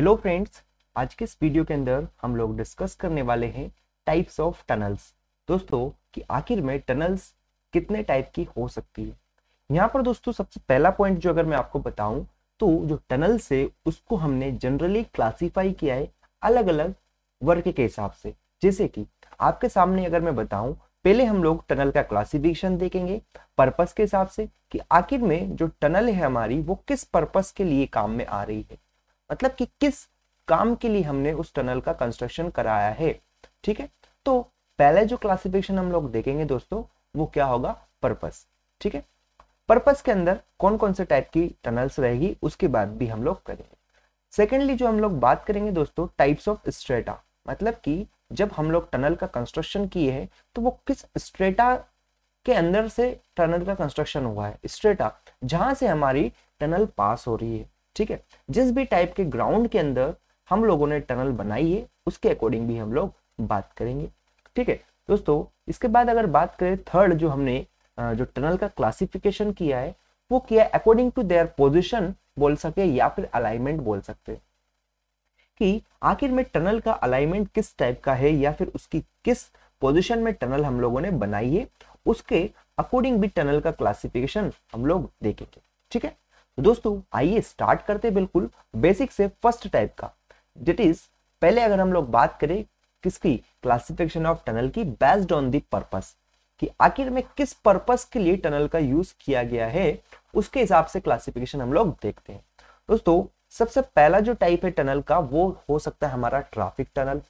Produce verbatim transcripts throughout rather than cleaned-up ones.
Hello friends, आज के इस वीडियो के अंदर हम लोग डिस्कस करने वाले हैं टाइप्स ऑफ टनल्स। दोस्तों कि आखिर में टनल्स कितने टाइप की हो सकती है। यहाँ पर दोस्तों सबसे पहला पॉइंट जो अगर मैं आपको बताऊं तो जो टनल्स है उसको हमने जनरली क्लासीफाई किया है अलग अलग वर्ग के हिसाब से। जैसे कि आपके सामने अगर मैं बताऊं, पहले हम लोग टनल का क्लासिफिकेशन देखेंगे पर्पस के हिसाब से कि आखिर में जो टनल है हमारी वो किस पर्पस के लिए काम में आ रही है, मतलब कि किस काम के लिए हमने उस टनल का कंस्ट्रक्शन कराया है। ठीक है, तो पहले जो क्लासिफिकेशन हम लोग देखेंगे दोस्तों वो क्या होगा, पर्पस। ठीक है, पर्पस के अंदर कौन कौन से टाइप की टनल्स रहेगी उसके बाद भी हम लोग करेंगे। सेकेंडली जो हम लोग बात करेंगे दोस्तों, टाइप्स ऑफ स्ट्रेटा, मतलब कि जब हम लोग टनल का कंस्ट्रक्शन किए हैं तो वो किस स्ट्रेटा के अंदर से टनल का कंस्ट्रक्शन हुआ है, स्ट्रेटा जहां से हमारी टनल पास हो रही है। ठीक है, जिस भी टाइप के ग्राउंड के अंदर हम लोगों ने टनल बनाई है उसके अकॉर्डिंग भी हम लोग बात करेंगे। ठीक है दोस्तों, इसके बाद अगर बात करें थर्ड, जो हमने जो टनल का क्लासिफिकेशन किया है वो किया है अकॉर्डिंग टू देयर पोजिशन बोल सके या फिर अलाइनमेंट बोल सकते हैं कि आखिर में टनल का अलाइनमेंट किस टाइप का है या फिर उसकी किस पोजिशन में टनल हम लोगों ने बनाई है उसके अकॉर्डिंग भी टनल का क्लासिफिकेशन हम लोग देखेंगे। ठीक है दोस्तों, आइए स्टार्ट करते बिल्कुल बेसिक से फर्स्ट टाइप का, दैट इज पहले अगर हम लोग बात करें किसकी, क्लासिफिकेशन ऑफ टनल की बेस्ड ऑन द पर्पस कि आखिर में किस पर्पस के लिए टनल का यूज किया गया है उसके हिसाब से क्लासिफिकेशन हम लोग देखते हैं। दोस्तों सबसे पहला जो टाइप है टनल का वो हो सकता है हमारा ट्रैफिक टनल।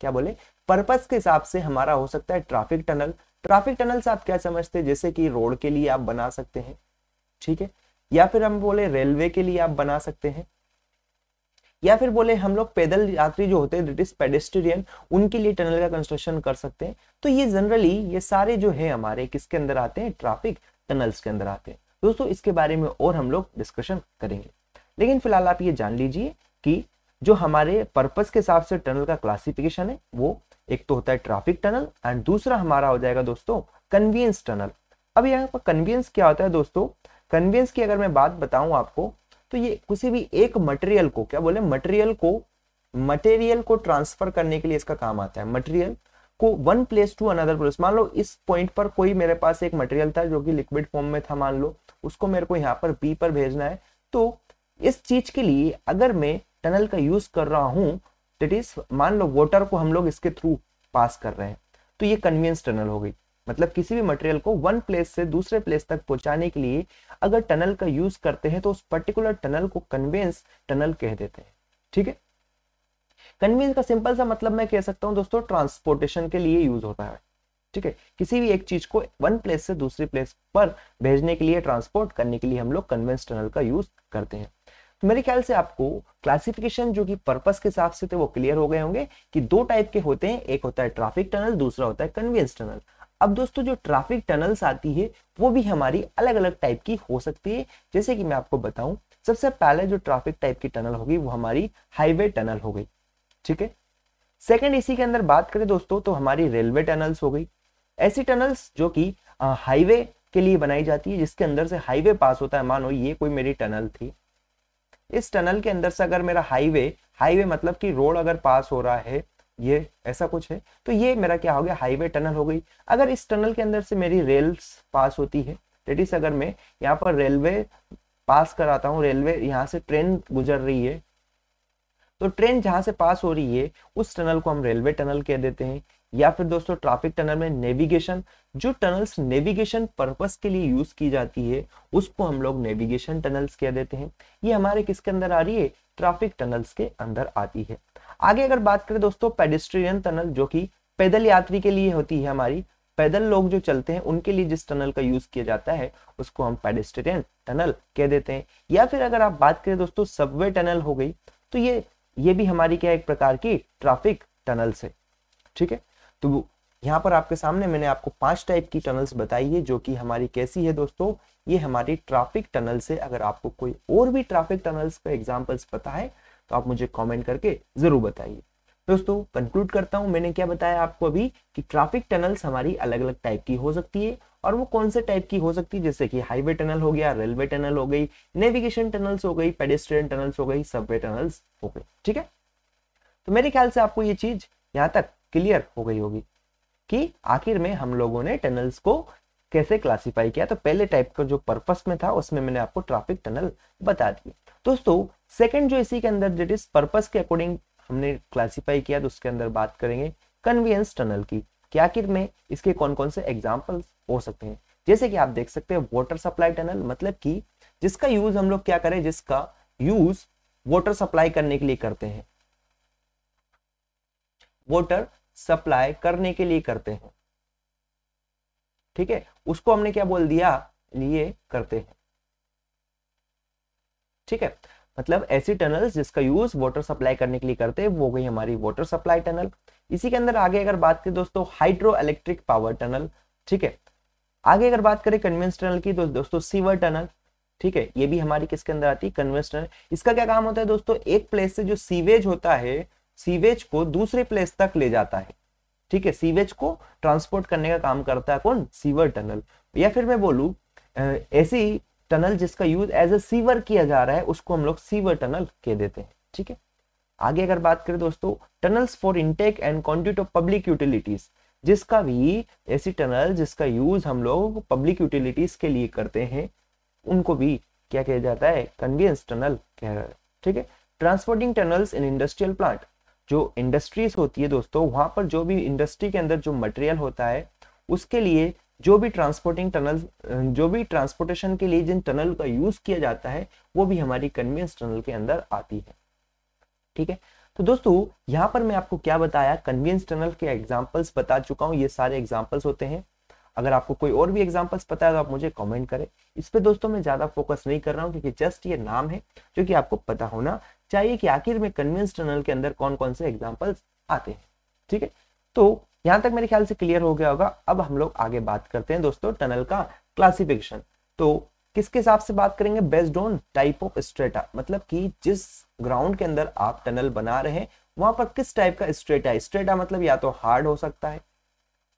क्या बोले, पर्पस के हिसाब से हमारा हो सकता है ट्रैफिक टनल। ट्रैफिक टनल से आप क्या समझते हैं, जैसे कि रोड के लिए आप बना सकते हैं, ठीक है, या फिर हम बोले रेलवे के लिए आप बना सकते हैं, या फिर बोले हम लोग पैदल यात्री जो होते हैं ब्रिटिश पेडेस्ट्रियन उनके लिए टनल का कंस्ट्रक्शन कर सकते हैं। तो ये जनरली ये सारे जो है हमारे किसके अंदर आते हैं, ट्रैफिक टनल्स के अंदर आते हैं। दोस्तों इसके बारे में और हम लोग डिस्कशन करेंगे, लेकिन फिलहाल आप ये जान लीजिए कि जो हमारे पर्पस के हिसाब से टनल का क्लासिफिकेशन है वो एक तो होता है ट्रैफिक टनल एंड दूसरा हमारा हो जाएगा दोस्तों कन्वीनियंस टनल। अब यहाँ पर कन्वीनियंस क्या होता है दोस्तों, कन्वीनियंस की अगर मैं बात बताऊं आपको तो ये किसी भी एक मटेरियल को, क्या बोले, मटेरियल को मटेरियल को ट्रांसफर करने के लिए इसका काम आता है। मटेरियल को one place to another place, मान लो इस पॉइंट पर कोई मेरे पास एक मटेरियल था जो कि लिक्विड फॉर्म में था, मान लो उसको मेरे को यहाँ पर बी पर भेजना है, तो इस चीज के लिए अगर मैं टनल का यूज कर रहा हूँ, दैट इज मान लो वाटर को हम लोग इसके थ्रू पास कर रहे हैं, तो ये कन्वीनियंस टनल हो गई। मतलब किसी भी मटेरियल को वन प्लेस से दूसरे प्लेस तक पहुंचाने के लिए अगर टनल का यूज करते हैं तो उस पर्टिकुलर टनल को कन्वेंस टनल कह देते हैं। ठीक है, कन्वेंस का सिंपल सा मतलब मैं कह सकता हूं दोस्तों ट्रांसपोर्टेशन के लिए यूज होता है। ठीक है, किसी भी एक चीज को वन प्लेस से दूसरे प्लेस पर भेजने के लिए, ट्रांसपोर्ट करने के लिए हम लोग कन्वेंस टनल का यूज करते हैं। तो मेरे ख्याल से आपको क्लासिफिकेशन जो कि पर्पस के हिसाब से थे वो क्लियर हो गए होंगे कि दो टाइप के होते हैं, एक होता है ट्रैफिक टनल, दूसरा होता है कन्वेंस टनल। अब दोस्तों जो ट्रैफिक टनल्स आती है वो भी हमारी अलग अलग टाइप की हो सकती है। जैसे कि मैं आपको बताऊं, सबसे पहले जो ट्रैफिक टाइप की टनल होगी वो हमारी हाईवे टनल हो गई। ठीक है, सेकंड इसी के अंदर बात करें दोस्तों तो हमारी रेलवे टनल्स हो गई, ऐसी टनल्स जो कि हाईवे के लिए बनाई जाती है जिसके अंदर से हाईवे पास होता है। मानो ये कोई मेरी टनल थी, इस टनल के अंदर से अगर मेरा हाईवे हाईवे मतलब कि रोड अगर पास हो रहा है, ये ऐसा कुछ है, तो ये मेरा क्या हो गया, हाईवे टनल हो गई। अगर इस टनल के अंदर से मेरी रेल्स पास होती है, दैट इज अगर मैं यहाँ पर रेलवे पास कराता हूँ, रेलवे यहाँ से ट्रेन गुजर रही है, तो ट्रेन जहाँ से पास हो रही है उस टनल को हम रेलवे टनल कह देते हैं। या फिर दोस्तों ट्रैफिक टनल में नेविगेशन, जो टनल्स नेविगेशन पर्पस के लिए यूज की जाती है उसको हम लोग नेविगेशन टनल्स कह देते हैं। ये हमारे किसके अंदर आ रही है, ट्रैफिक टनल्स के अंदर आती है। आगे अगर बात करें दोस्तों पेडेस्ट्रियन टनल, जो कि पैदल यात्री के लिए होती है, हमारी पैदल लोग जो चलते हैं उनके लिए जिस टनल का यूज किया जाता है उसको हम पेडेस्ट्रियन टनल कह देते हैं। या फिर अगर आप बात करें दोस्तों सबवे टनल हो गई, तो ये ये भी हमारी क्या एक प्रकार की ट्रैफिक टनल्स है। ठीक है, तो यहाँ पर आपके सामने मैंने आपको पांच टाइप की टनल्स बताई है जो कि हमारी कैसी है दोस्तों, ये हमारी ट्रैफिक टनल से। अगर आपको कोई और भी ट्रैफिक टनल्स का एग्जाम्पल्स पता है तो आप मुझे कमेंट करके जरूर बताइए। दोस्तों कंक्लूड करता हूँ, मैंने क्या बताया आपको अभी कि ट्रैफिक टनल्स हमारी अलग अलग टाइप की हो सकती है, और वो कौन से टाइप की हो सकती है, जैसे कि हाईवे टनल हो गया, रेलवे टनल हो गई, नेविगेशन टनल्स हो गई, पेडेस्ट्रियन टनल्स हो गई, सबवे टनल्स हो गई। ठीक है, तो मेरे ख्याल से आपको ये चीज यहाँ तक क्लियर हो गई होगी कि आखिर में हम लोगों ने टनल्स को कैसे क्लासिफाई किया। तो पहले टाइप का जो पर्पस में था उसमें मैंने आपको ट्रैफिक टनल बता दिए। दोस्तों सेकंड जो इसी के अंदर दैट इज पर्पस के अकॉर्डिंग हमने क्लासिफाई किया, तो उसके अंदर बात करेंगे कन्वीनियंस टनल की, कि आखिर में इसके कौन कौन से एग्जाम्पल्स हो सकते हैं। जैसे कि आप देख सकते हैं वाटर सप्लाई टनल, मतलब कि जिसका यूज हम लोग क्या करें, जिसका यूज वाटर सप्लाई करने के लिए करते हैं, वाटर सप्लाई करने के लिए करते हैं। ठीक है, उसको हमने क्या बोल दिया, लिए करते हैं। ठीक है, मतलब ऐसी टनल्स जिसका यूज वाटर सप्लाई करने के लिए करते हैं, वो गई हमारी वाटर सप्लाई टनल। इसी के अंदर आगे अगर बात करें दोस्तों हाइड्रो इलेक्ट्रिक पावर टनल। ठीक है, आगे अगर बात करें कन्वेंस टनल की तो दोस्तों सीवर टनल। ठीक है, ये भी हमारी किसके अंदर आती है, कन्वेंस टनल। इसका क्या काम होता है दोस्तों, एक प्लेस से जो सीवेज होता है, सीवेज को दूसरे प्लेस तक ले जाता है। ठीक है, सीवेज को ट्रांसपोर्ट करने का काम करता है कौन, सीवर टनल। या फिर मैं बोलूं ऐसी टनल जिसका यूज एज ए सीवर किया जा रहा है, उसको हम लोग सीवर टनल कह देते हैं। ठीक है, आगे अगर बात करें दोस्तों tunnels for intake and conduit of public utilities, जिसका भी ऐसी टनल जिसका यूज हम लोग पब्लिक यूटिलिटीज के लिए करते हैं, उनको भी क्या कहा जाता है, कन्वीनियंस टनल कह रहा है। ठीक है, transporting tunnels in industrial plant, जो इंडस्ट्रीज होती है दोस्तों, वहां पर जो भी इंडस्ट्री के अंदर जो मटेरियल होता है उसके लिए जो भी ट्रांसपोर्टिंग टनल, जो भी ट्रांसपोर्टेशन के लिए जिन टनल का यूज किया जाता है, वो भी हमारी कन्वेंस टनल के अंदर आती है। ठीक है, तो दोस्तों यहाँ पर मैं आपको क्या बताया, कन्वेंस टनल के एग्जाम्पल्स बता चुका हूँ। ये सारे एग्जाम्पल्स होते हैं, अगर आपको कोई और भी एग्जाम्पल्स पता है तो आप मुझे कमेंट करें। इस पे दोस्तों मैं ज्यादा फोकस नहीं कर रहा हूँ, क्योंकि जस्ट ये नाम है जो कि आपको पता होना चाहिए कि आखिर में कन्वेंस टनल के अंदर कौन कौन से एग्जाम्पल्स आते हैं। ठीक है, तो यहाँ तक मेरे ख्याल से क्लियर हो गया होगा। अब हम लोग आगे बात करते हैं दोस्तों टनल का क्लासिफिकेशन। तो किसके हिसाब से बात करेंगे, based on type of strata, मतलब कि जिस ग्राउंड के अंदर आप टनल बना रहे हैं वहां पर किस टाइप का स्ट्रेटा है। स्ट्रेटा मतलब या तो हार्ड हो सकता है,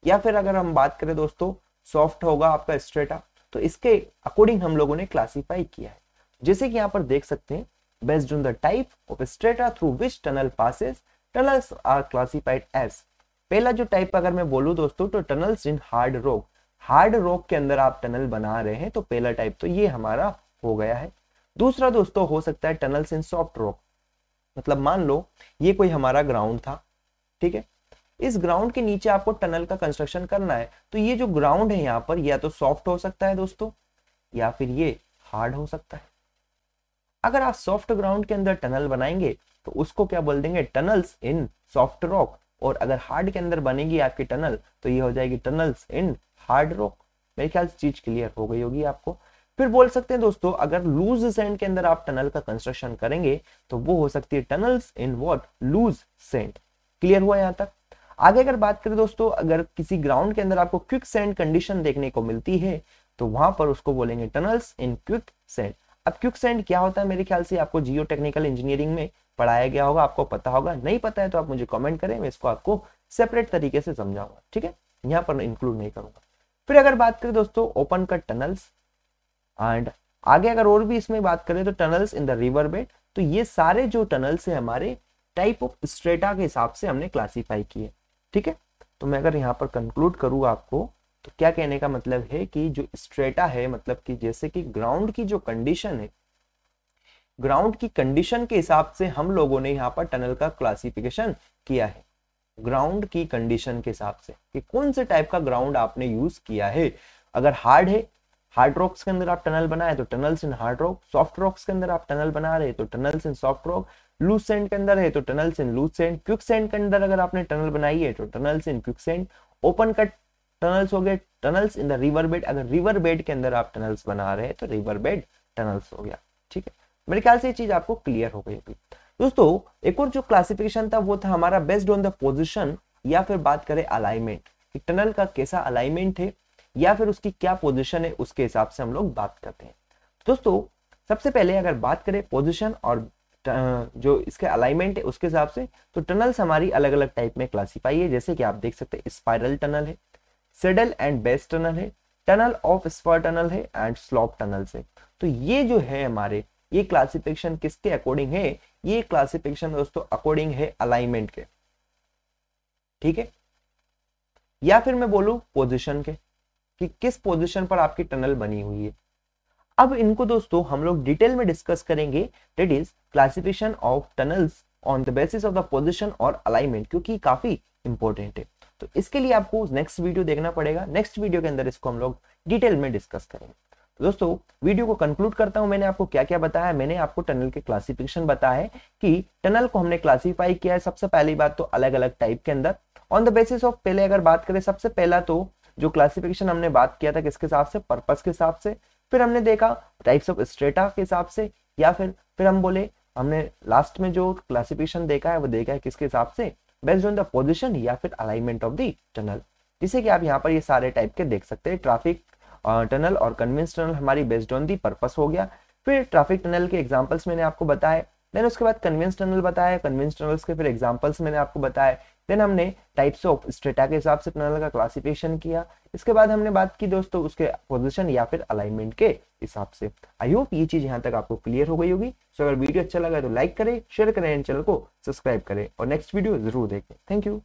या फिर अगर हम बात करें दोस्तों सॉफ्ट होगा आपका स्ट्रेटा। तो इसके अकॉर्डिंग हम लोगों ने क्लासिफाई किया है, जैसे कि यहाँ पर देख सकते हैं, based on the type of strata through which tunnel passes tunnels are classified as. पहला जो टाइप अगर मैं बोलूं दोस्तों तो tunnels in hard rock, hard rock के अंदर आप टनल बना रहे हैं, तो पहला टाइप तो ये हमारा हो गया है। दूसरा दोस्तों हो सकता है टनल्स इन सॉफ्ट रॉक, मतलब मान लो ये कोई हमारा ग्राउंड था। ठीक है, इस ग्राउंड के नीचे आपको टनल का कंस्ट्रक्शन करना है, तो ये जो ग्राउंड है यहाँ पर या तो सॉफ्ट हो सकता है दोस्तों, या फिर ये हार्ड हो सकता है। अगर आप सॉफ्ट ग्राउंड के अंदर टनल बनाएंगे तो उसको क्या बोल देंगे, टनल्स इन सॉफ्ट रॉक। और अगर हार्ड के अंदर बनेगी आपकी टनल तो ये हो जाएगी टनल्स इन हार्ड रॉक। मेरे ख्याल से चीज क्लियर हो गई होगी आपको। फिर बोल सकते हैं दोस्तों अगर लूज सैंड के अंदर आप टनल का कंस्ट्रक्शन करेंगे तो वो हो सकती है tunnels in what, loose sand. Clear हुआ यहाँ तक। आगे अगर बात करें दोस्तों, अगर किसी ग्राउंड के अंदर आपको क्विक सैंड कंडीशन देखने को मिलती है तो वहां पर उसको बोलेंगे टनल्स इन क्विक सैंड। अब क्विक सैंड क्या होता है, मेरे ख्याल से आपको जियो टेक्निकल इंजीनियरिंग में पढ़ाया गया होगा, आपको पता होगा। नहीं पता है तो आप मुझे कमेंट करें, मैं इसको आपको सेपरेट तरीके से समझाऊंगा। ठीक है, यहाँ पर इंक्लूड नहीं करूंगा। फिर अगर बात करें दोस्तों ओपन कट टनल्स, एंड आगे अगर और भी इसमें बात करें तो tunnels in the river bed. तो ये सारे जो टनल्स है हमारे टाइप ऑफ स्ट्रेटा के हिसाब से हमने क्लासिफाई किए। ठीक है, तो मैं अगर यहाँ पर कंक्लूड करूँ आपको, तो क्या कहने का मतलब है कि जो स्ट्रेटा है, मतलब कि जैसे कि ग्राउंड की जो कंडीशन है, ग्राउंड की कंडीशन के हिसाब से हम लोगों ने यहाँ पर टनल का क्लासिफिकेशन किया है, ग्राउंड की कंडीशन के हिसाब से कि कौन से टाइप का ग्राउंड आपने यूज किया है। अगर हार्ड है, हार्ड रॉक्स के अंदर आप टनल बनाए तो tunnels in hard rock, soft rocks के अंदर आप टनल बना रहे तो tunnels in soft rock, loose sand के अंदर है तो tunnels in loose sand, quick sand के अंदर अगर आपने टनल बनाई है तो tunnels in quick sand, open cut tunnels हो गए tunnels in the river bed, अगर रिवर बेड के अंदर आप टनल्स बना रहे हैं तो रिवर बेड टनल्स हो गया। ठीक है, मेरे ख्याल से ये चीज आपको क्लियर हो गई होगी। दोस्तों एक और जो क्लासिफिकेशन था वो था हमारा बेस्ड ऑन द पोजीशन, या फिर बात करें अलाइनमेंट, कि टनल का कैसा अलाइनमेंट है या फिर उसकी क्या पोजीशन है, उसके हिसाब से हम लोग बात करते हैं। दोस्तों सबसे पहले अगर बात करें पोजीशन और जो इसके अलाइनमेंट है उसके हिसाब से। तो टनल्स हमारी अलग अलग टाइप में क्लासीफाई है, जैसे कि आप देख सकते हैं स्पाइरल टनल है, सेडल एंड बेस टनल है, टनल ऑफ स्पर टनल है एंड स्लॉप टनल है। तो ये जो है हमारे ये क्लासिफिकेशन किसके अकॉर्डिंग है, ये क्लासिफिकेशन दोस्तों अकॉर्डिंग है अलाइनमेंट के, ठीक है, या फिर मैं बोलूं पोजीशन के कि किस पोजीशन पर आपकी टनल बनी हुई है। अब इनको दोस्तों हम लोग डिटेल में डिस्कस करेंगे, that is classification of tunnels on the basis of the position और अलाइनमेंट, क्योंकि काफी इंपॉर्टेंट है। तो इसके लिए आपको नेक्स्ट वीडियो देखना पड़ेगा, नेक्स्ट वीडियो के अंदर इसको हम लोग डिटेल में डिस्कस करेंगे। तो दोस्तों वीडियो को कंक्लूड करता हूं, मैंने आपको क्या क्या बताया, मैंने आपको टनल के क्लासिफिकेशन बताया है कि टनल को हमने क्लासिफाई किया है सबसे पहली बात तो अलग अलग टाइप के अंदर ऑन द बेसिस ऑफ। पहले अगर बात करें सबसे पहला तो जो क्लासिफिकेशन हमने बात किया था किसके हिसाब से, पर्पस के हिसाब से, फिर हमने देखा टाइप्स ऑफ स्ट्रेटा के हिसाब से, या फिर फिर हम बोले हमने लास्ट में जो क्लासिफिकेशन देखा है वो देखा है किसके हिसाब से, बेस्ड ऑन द पोजिशन या फिर अलाइनमेंट ऑफ द टनल, जिसे कि आप यहाँ पर ये सारे टाइप के देख सकते हैं। ट्रैफिक टनल और कन्वेंस टनल हमारी बेस्ड ऑन दी पर्पस हो गया, फिर ट्रैफिक टनल के एग्जांपल्स मैंने आपको बताए, देन उसके बाद कन्वेंस टनल बताया, कन्वेंस टनल्स के फिर एग्जांपल्स मैंने आपको बताए, देन हमने टाइप्स ऑफ स्ट्रेटा के हिसाब से टनल का क्लासिफिकेशन किया, इसके बाद हमने बात की दोस्तों उसके पोजीशन या फिर अलाइनमेंट के हिसाब से। आई होप ये चीज यहाँ तक आपको क्लियर हो गई होगी। सो अगर वीडियो अच्छा लगा तो लाइक करें, शेयर करें, चैनल को सब्सक्राइब करें और नेक्स्ट वीडियो जरूर देखें। Thank you.